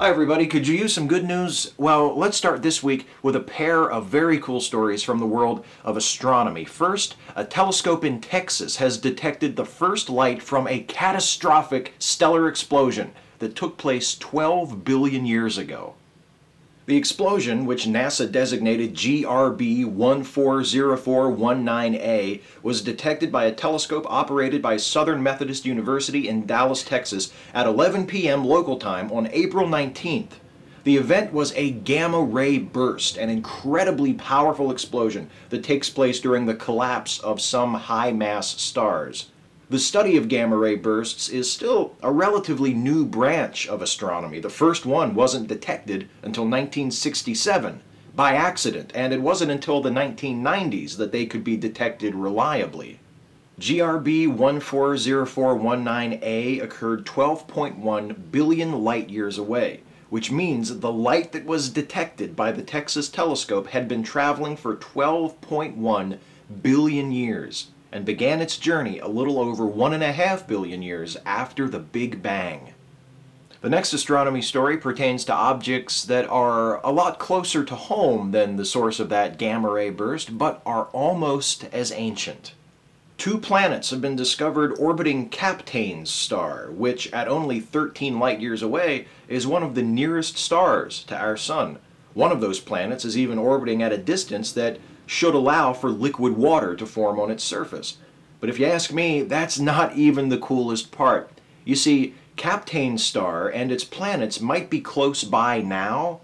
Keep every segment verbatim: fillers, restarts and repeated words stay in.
Hi everybody, could you use some good news? Well, let's start this week with a pair of very cool stories from the world of astronomy. First, a telescope in Texas has detected the first light from a catastrophic stellar explosion that took place twelve billion years ago. The explosion, which NASA designated G R B one four zero four one nine A, was detected by a telescope operated by Southern Methodist University in Dallas, Texas, at eleven p m local time on April nineteenth. The event was a gamma-ray burst, an incredibly powerful explosion that takes place during the collapse of some high-mass stars. The study of gamma-ray bursts is still a relatively new branch of astronomy. The first one wasn't detected until nineteen sixty-seven by accident, and it wasn't until the nineteen nineties that they could be detected reliably. G R B one four zero four one nine A occurred twelve point one billion light-years away, which means the light that was detected by the Texas telescope had been traveling for twelve point one billion years, and began its journey a little over one and a half billion years after the Big Bang. The next astronomy story pertains to objects that are a lot closer to home than the source of that gamma-ray burst, but are almost as ancient. Two planets have been discovered orbiting Kapteyn's Star, which at only thirteen light-years away is one of the nearest stars to our Sun. One of those planets is even orbiting at a distance that should allow for liquid water to form on its surface. But if you ask me, that's not even the coolest part. You see, Kapteyn's Star and its planets might be close by now,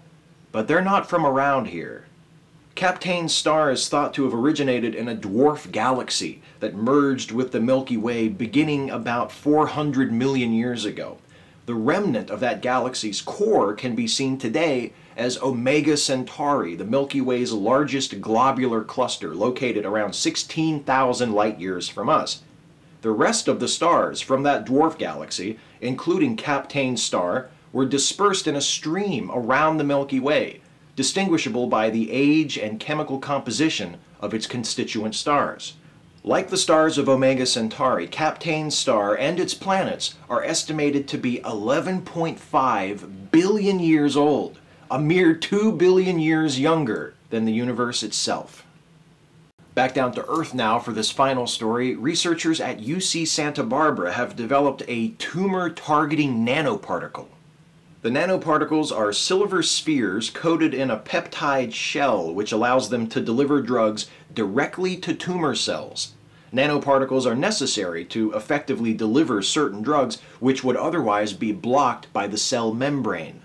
but they're not from around here. Kapteyn's Star is thought to have originated in a dwarf galaxy that merged with the Milky Way beginning about four hundred million years ago. The remnant of that galaxy's core can be seen today as Omega Centauri, the Milky Way's largest globular cluster, located around sixteen thousand light-years from us. The rest of the stars from that dwarf galaxy, including Kapteyn's Star, were dispersed in a stream around the Milky Way, distinguishable by the age and chemical composition of its constituent stars. Like the stars of Omega Centauri, Kapteyn's Star and its planets are estimated to be eleven point five billion years old, a mere two billion years younger than the universe itself. Back down to Earth now for this final story. Researchers at U C Santa Barbara have developed a tumor-targeting nanoparticle. The nanoparticles are silver spheres coated in a peptide shell, which allows them to deliver drugs directly to tumor cells. Nanoparticles are necessary to effectively deliver certain drugs which would otherwise be blocked by the cell membrane.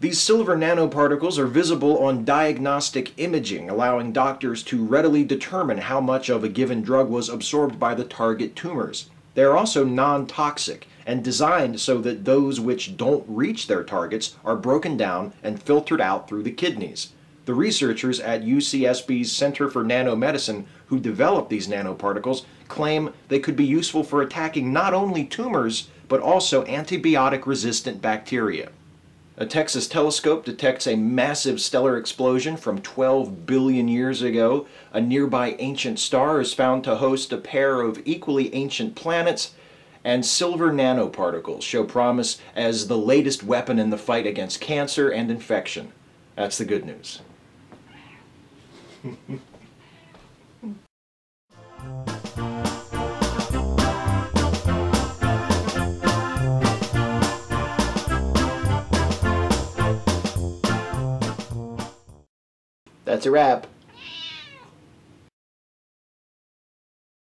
These silver nanoparticles are visible on diagnostic imaging, allowing doctors to readily determine how much of a given drug was absorbed by the target tumors. They are also non-toxic and designed so that those which don't reach their targets are broken down and filtered out through the kidneys. The researchers at U C S B's Center for Nanomedicine who developed these nanoparticles claim they could be useful for attacking not only tumors, but also antibiotic-resistant bacteria. A Texas telescope detects a massive stellar explosion from twelve billion years ago. A nearby ancient star is found to host a pair of equally ancient planets, and silver nanoparticles show promise as the latest weapon in the fight against cancer and infection. That's the good news. That's a wrap.